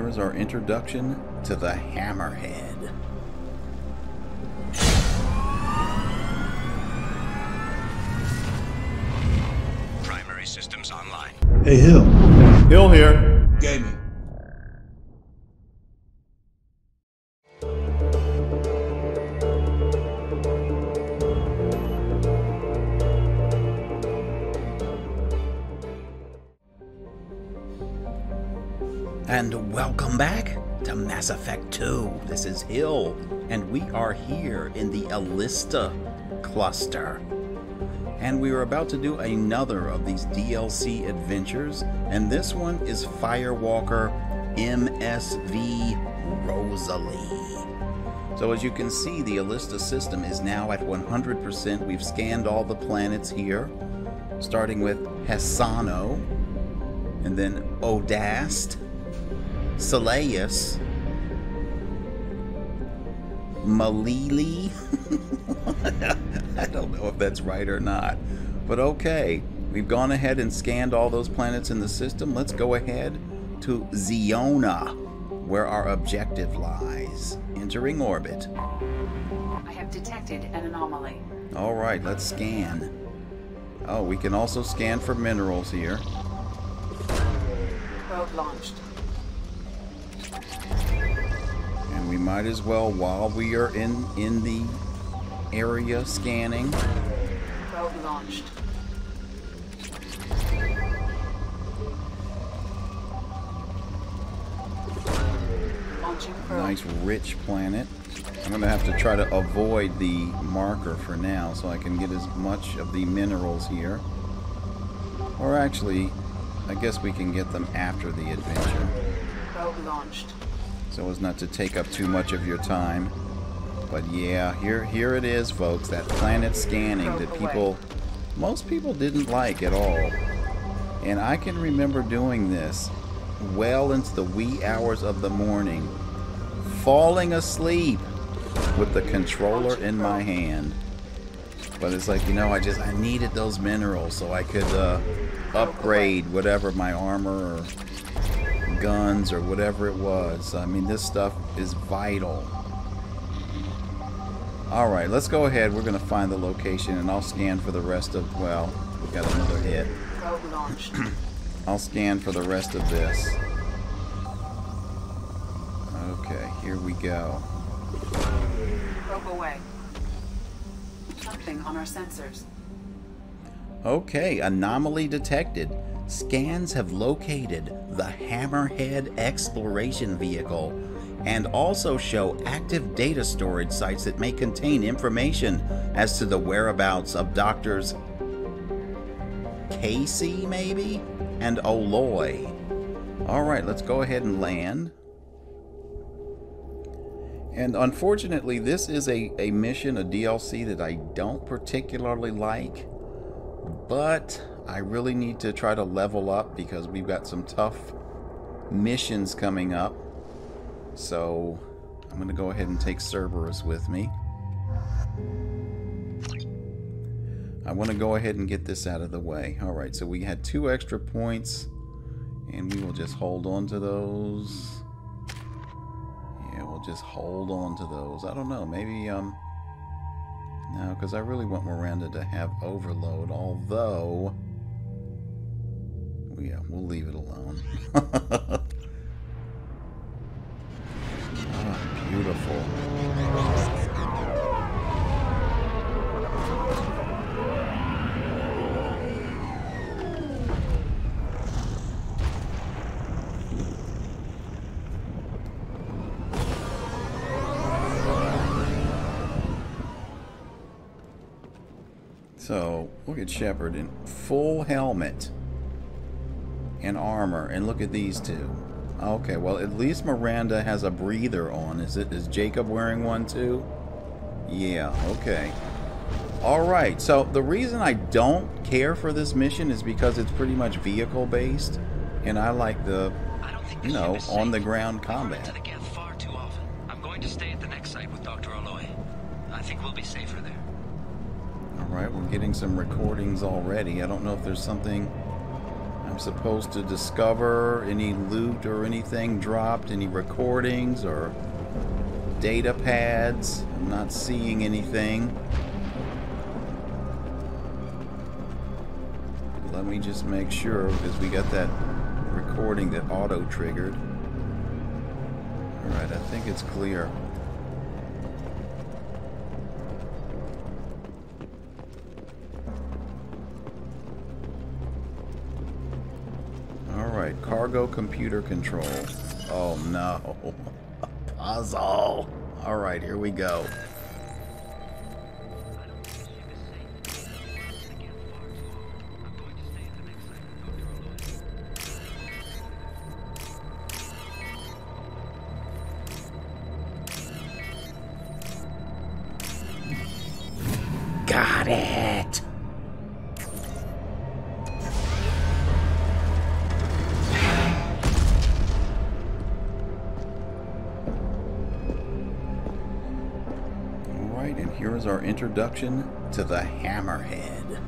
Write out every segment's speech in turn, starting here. here is our introduction to the Hammerhead. Primary systems online. Hey, Hill. Hill here. Gaming. And welcome back to Mass Effect 2. This is Hill, and we are here in the Alista Cluster. And we are about to do another of these DLC adventures, and this one is Firewalker MSV Rosalie. So as you can see, the Alista system is now at 100%. We've scanned all the planets here, starting with Hesano, and then Odast, Seleus Malili. I don't know if that's right or not, but okay, we've gone ahead and scanned all those planets in the system. Let's go ahead to Ziona, where our objective lies. Entering orbit. I have detected an anomaly. All right, let's scan. Oh, we can also scan for minerals here. Probe launched. And we might as well, while we are in the area scanning. Probe launched. Launching probe. Nice rich planet. I'm going to have to try to avoid the marker for now so I can get as much of the minerals here. Or actually, I guess we can get them after the adventure. Probe launched. So as not to take up too much of your time. But yeah, here it is, folks, that planet scanning that most people didn't like at all. And I can remember doing this well into the wee hours of the morning, falling asleep with the controller in my hand. But it's like, you know, I needed those minerals so I could upgrade whatever my armor or guns or whatever it was. I mean, this stuff is vital. Alright, let's go ahead. We're going to find the location and I'll scan for the rest of, well, we got another hit. I'll scan for the rest of this. Okay, here we go. Probe away. Something on our sensors. Okay, anomaly detected. Scans have located the Hammerhead Exploration Vehicle and also show active data storage sites that may contain information as to the whereabouts of Doctors Casey, maybe, and Aloy. All right, let's go ahead and land. And unfortunately, this is a mission, a DLC that I don't particularly like, but I really need to try to level up because we've got some tough missions coming up. So I'm going to go ahead and take Cerberus with me. I want to go ahead and get this out of the way. All right, so we had 2 extra points, and we will just hold on to those. Yeah, we'll just hold on to those. I don't know, maybe... No, because I really want Miranda to have overload, although... Yeah, we'll leave it alone. Oh, beautiful. So, look at Shepard in full helmet and armor, and look at these two. Okay, well, at least Miranda has a breather on. Is Jacob wearing one too? Yeah, okay. All right, so the reason I don't care for this mission is because it's pretty much vehicle based, and I like the, you know, on the ground combat. I've run into the gap far too often. I'm going to stay at the next site with Dr. Aloy. I think we'll be safer there. All right, we're getting some recordings already. I don't know if there's something. I'm supposed to discover any loot or anything dropped, any recordings or data pads. I'm not seeing anything. Let me just make sure, because we got that recording that auto-triggered. Alright, I think it's clear. Alright, cargo computer control. Oh no. A puzzle. Alright, here we go. Got it! Alright, and here is our introduction to the Hammerhead.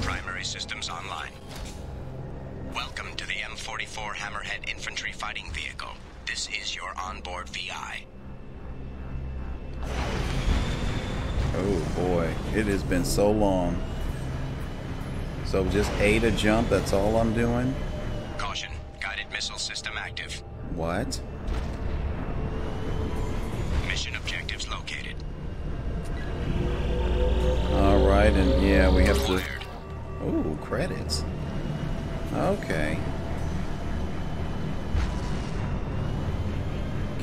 Primary systems online. Welcome to the M44 Hammerhead Infantry Fighting Vehicle. This is your onboard VI. Oh boy, it has been so long. So just A to jump, that's all I'm doing? Caution, guided missile system active. What? Mission objectives located. Alright, and yeah, we have to... Ooh, credits. Okay.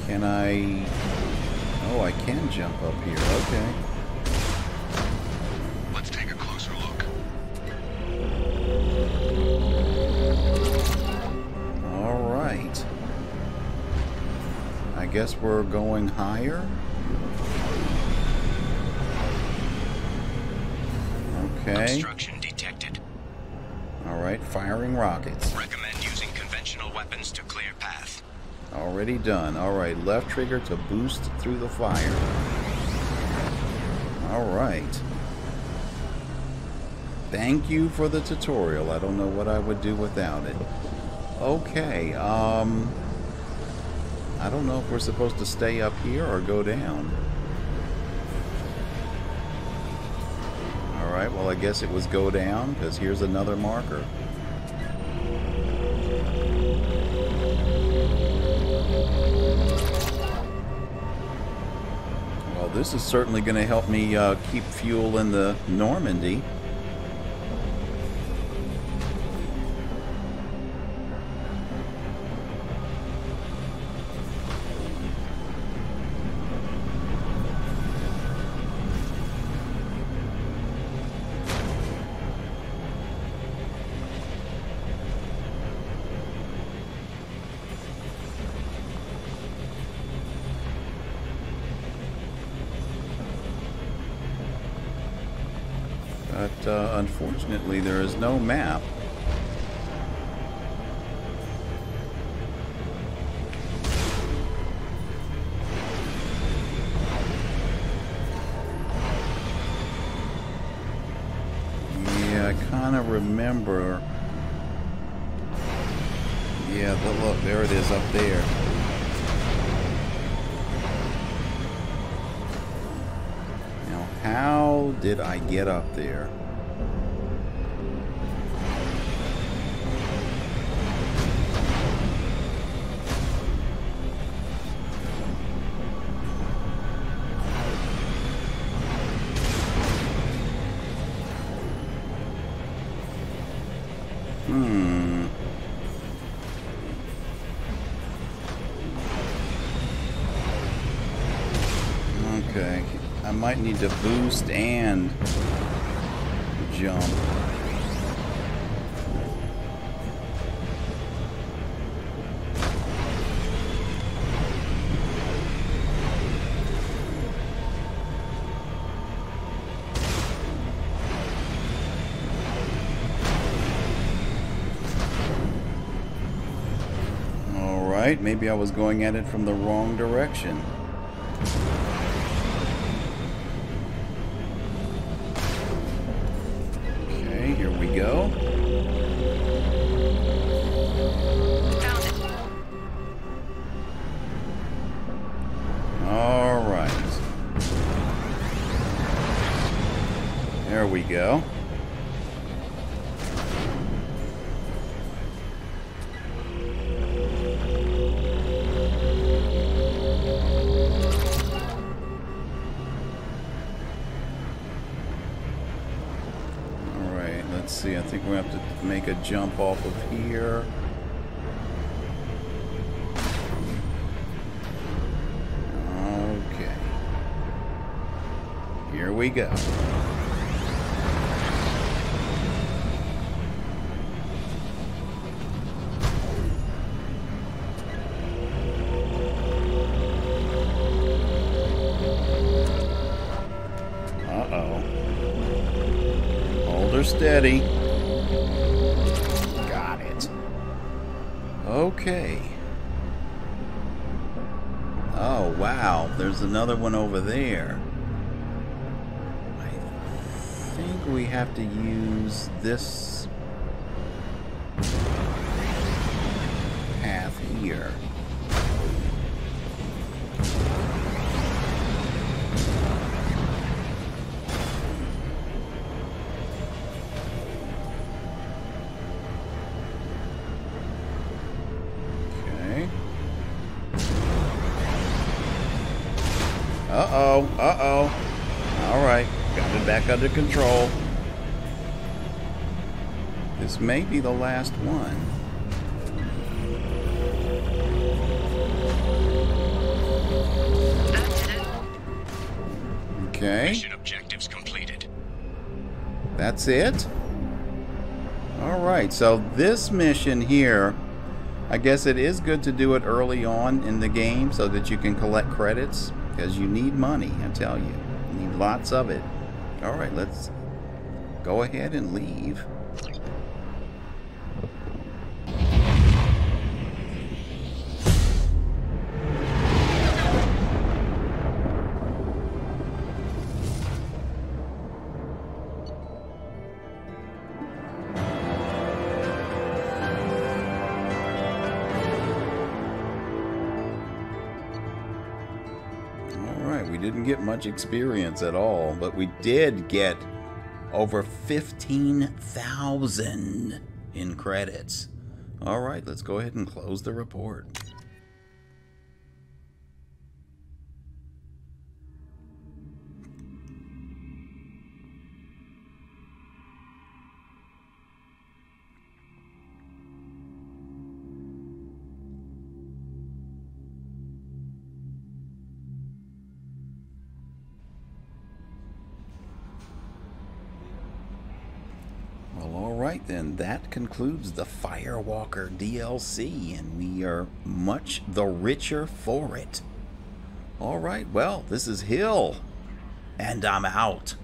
Can I... Oh, I can jump up here. Okay. Let's take a closer look. All right. I guess we're going higher. Okay. Obstruction detected. All right, firing rockets. Recommend using conventional weapons to clear path. Already done. Alright, left trigger to boost through the fire. Alright. Thank you for the tutorial. I don't know what I would do without it. Okay, I don't know if we're supposed to stay up here or go down. Alright, well I guess it was go down, because here's another marker. This is certainly going to help me keep fuel in the Normandy. But unfortunately, there is no map. Yeah, I kind of remember. Yeah, but look, there it is up there. Now, how did I get up there? Okay, I might need to boost and jump. Alright, maybe I was going at it from the wrong direction. go. Found it. All right. There we go. I think we have to make a jump off of here. Okay. Here we go. Uh-oh. Hold her steady. Okay. Oh, wow. There's another one over there. I think we have to use this path here. Uh-oh. All right. Got it back under control. This may be the last one. That's it. Okay. Mission objectives completed. That's it? All right. So this mission here, I guess it is good to do it early on in the game so that you can collect credits. Because you need money, I tell you. You need lots of it. Alright, let's go ahead and leave. Get much experience at all, but we did get over 15,000 in credits. All right, let's go ahead and close the report. Then that concludes the Firewalker DLC, and we are much the richer for it. All right, well, this is Hill, and I'm out.